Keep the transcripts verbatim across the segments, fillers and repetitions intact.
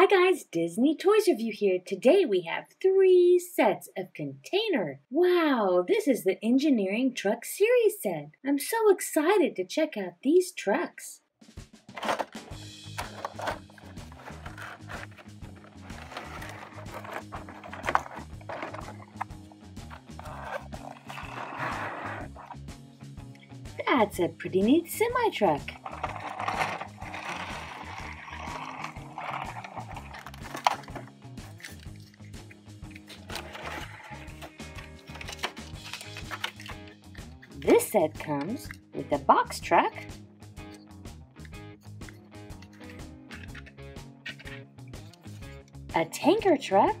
Hi guys, Disney Toys Review here. Today we have three sets of container. Wow, this is the Engineering Truck Series set. I'm so excited to check out these trucks. That's a pretty neat semi-truck. This set comes with a box truck, a tanker truck,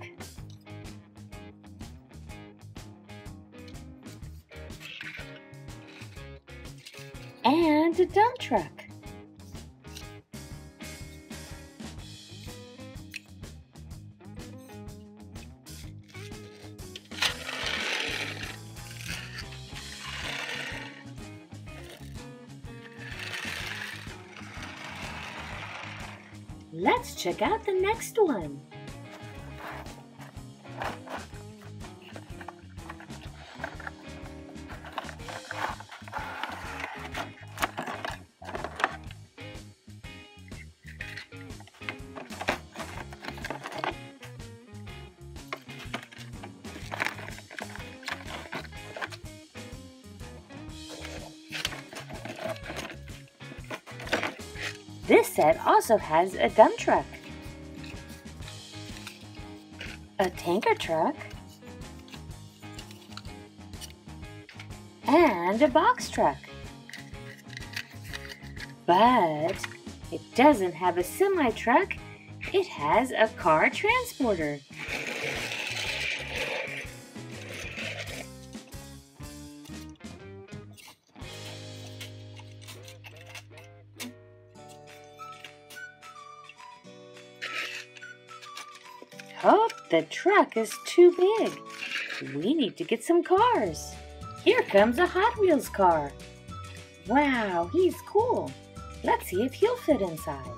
and a dump truck. Let's check out the next one. This set also has a dump truck, a tanker truck, and a box truck. But it doesn't have a semi-truck, it has a car transporter. Oh, the truck is too big. We need to get some cars. Here comes a Hot Wheels car. Wow, he's cool. Let's see if he'll fit inside.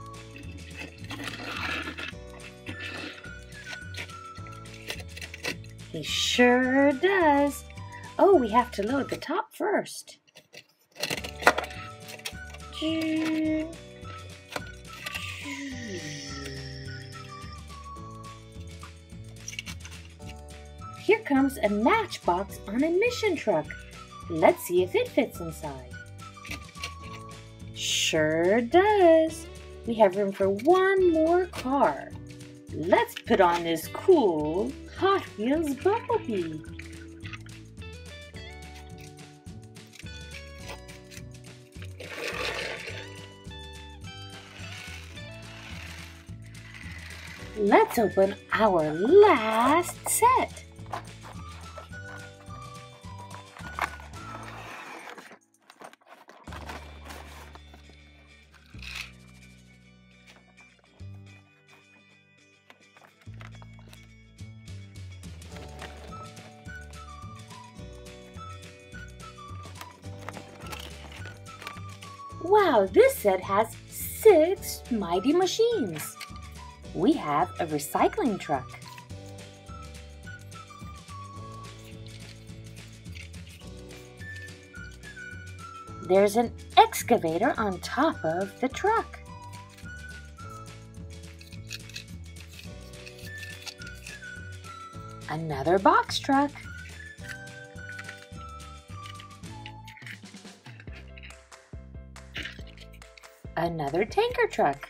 He sure does. Oh, we have to load the top first. Choo. Here comes a Matchbox on a Mission truck. Let's see if it fits inside. Sure does. We have room for one more car. Let's put on this cool Hot Wheels Bumblebee. Let's open our last set. Wow, this set has six mighty machines. We have a recycling truck, there's an excavator on top of the truck, another box truck, another tanker truck,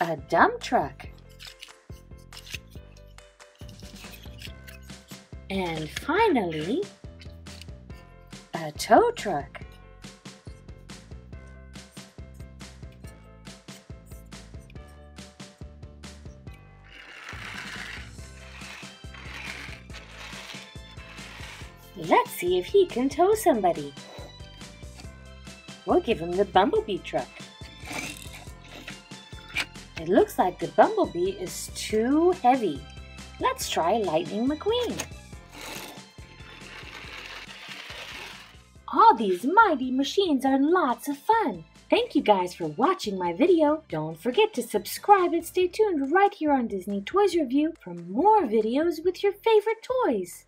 a dump truck, and finally a tow truck. Let's see if he can tow somebody. We'll give him the Bumblebee truck. It looks like the Bumblebee is too heavy. Let's try Lightning McQueen. All these mighty machines are lots of fun. Thank you guys for watching my video. Don't forget to subscribe and stay tuned right here on Disney Toys Review for more videos with your favorite toys.